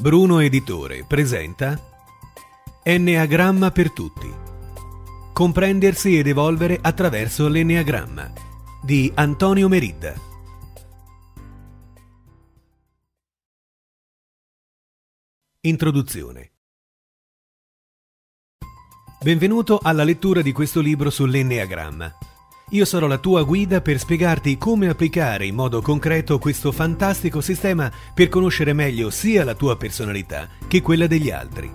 Bruno Editore presenta Enneagramma per tutti. Comprendersi ed evolvere attraverso l'enneagramma di Antonio Meridda. Introduzione. Benvenuto alla lettura di questo libro sull'enneagramma. Io sarò la tua guida per spiegarti come applicare in modo concreto questo fantastico sistema per conoscere meglio sia la tua personalità che quella degli altri.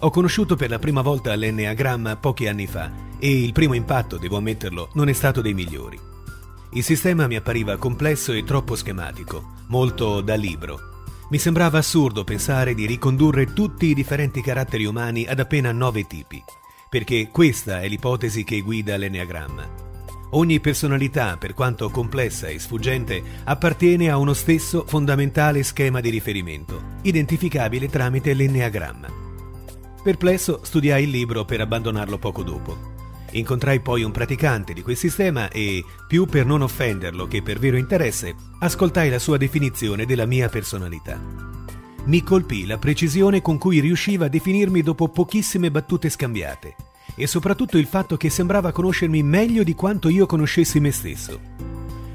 Ho conosciuto per la prima volta l'enneagramma pochi anni fa e il primo impatto, devo ammetterlo, non è stato dei migliori. Il sistema mi appariva complesso e troppo schematico, molto da libro. Mi sembrava assurdo pensare di ricondurre tutti i differenti caratteri umani ad appena 9 tipi, perché questa è l'ipotesi che guida l'enneagramma. Ogni personalità, per quanto complessa e sfuggente, appartiene a uno stesso fondamentale schema di riferimento, identificabile tramite l'enneagramma. Perplesso, studiai il libro per abbandonarlo poco dopo. Incontrai poi un praticante di quel sistema e, più per non offenderlo che per vero interesse, ascoltai la sua definizione della mia personalità. Mi colpì la precisione con cui riusciva a definirmi dopo pochissime battute scambiate e soprattutto il fatto che sembrava conoscermi meglio di quanto io conoscessi me stesso.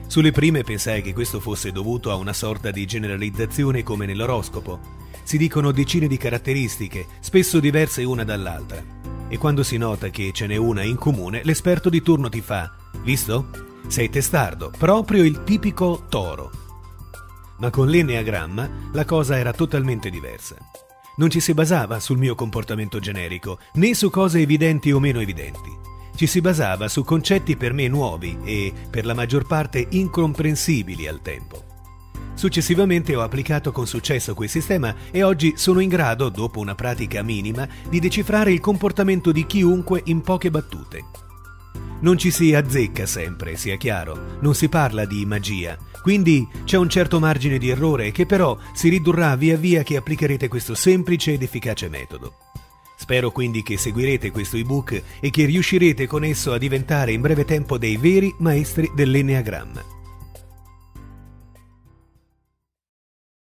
Sulle prime pensai che questo fosse dovuto a una sorta di generalizzazione come nell'oroscopo. Si dicono decine di caratteristiche, spesso diverse una dall'altra. E quando si nota che ce n'è una in comune, l'esperto di turno ti fa: visto? Sei testardo, proprio il tipico toro. Ma con l'enneagramma la cosa era totalmente diversa. Non ci si basava sul mio comportamento generico, né su cose evidenti o meno evidenti. Ci si basava su concetti per me nuovi e, per la maggior parte, incomprensibili al tempo. Successivamente ho applicato con successo quel sistema e oggi sono in grado, dopo una pratica minima, di decifrare il comportamento di chiunque in poche battute. Non ci si azzecca sempre, sia chiaro, non si parla di magia, quindi c'è un certo margine di errore che però si ridurrà via via che applicherete questo semplice ed efficace metodo. Spero quindi che seguirete questo ebook e che riuscirete con esso a diventare in breve tempo dei veri maestri dell'enneagramma.